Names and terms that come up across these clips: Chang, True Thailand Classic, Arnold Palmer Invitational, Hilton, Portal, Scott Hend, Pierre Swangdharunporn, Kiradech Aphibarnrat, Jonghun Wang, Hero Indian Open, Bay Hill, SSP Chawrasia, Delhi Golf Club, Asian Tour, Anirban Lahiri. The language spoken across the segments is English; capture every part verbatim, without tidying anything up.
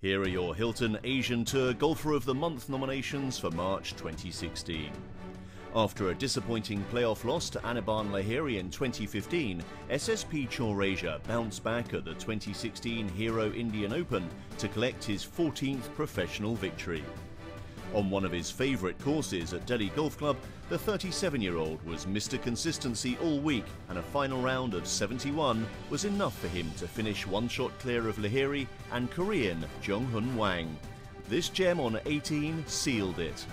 Here are your Hilton Asian Tour Golfer of the Month nominations for March twenty sixteen. After a disappointing playoff loss to Anirban Lahiri in twenty fifteen, S S P Chawrasia bounced back at the twenty sixteen Hero Indian Open to collect his fourteenth professional victory. On one of his favourite courses at Delhi Golf Club, the thirty-seven-year-old was Mister Consistency all week, and a final round of seventy-one was enough for him to finish one shot clear of Lahiri and Korean Jonghun Wang. This gem on eighteen sealed it.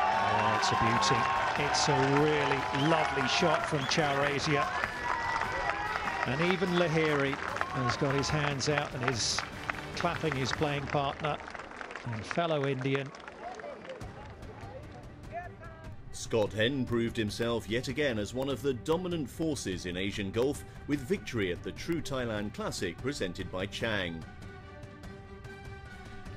Oh, it's a beauty. It's a really lovely shot from Chawrasia. And even Lahiri has got his hands out and is clapping his playing partner and fellow Indian. Scott Hend proved himself yet again as one of the dominant forces in Asian golf with victory at the True Thailand Classic presented by Chang.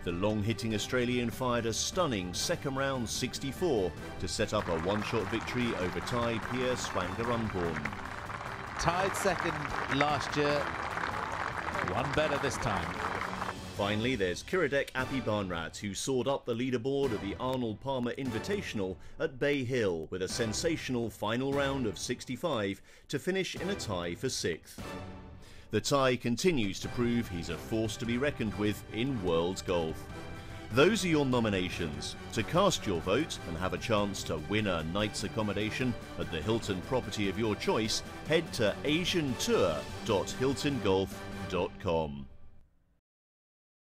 The long-hitting Australian fired a stunning second round sixty-four to set up a one-shot victory over Thai Pierre Swangdharunporn. Tied second last year, one better this time. Finally, there's Kiradech Aphibarnrat, who soared up the leaderboard of the Arnold Palmer Invitational at Bay Hill with a sensational final round of sixty-five to finish in a tie for sixth. The Thai continues to prove he's a force to be reckoned with in world golf. Those are your nominations. To cast your vote and have a chance to win a night's accommodation at the Hilton property of your choice, head to asian tour dot hilton golf dot com.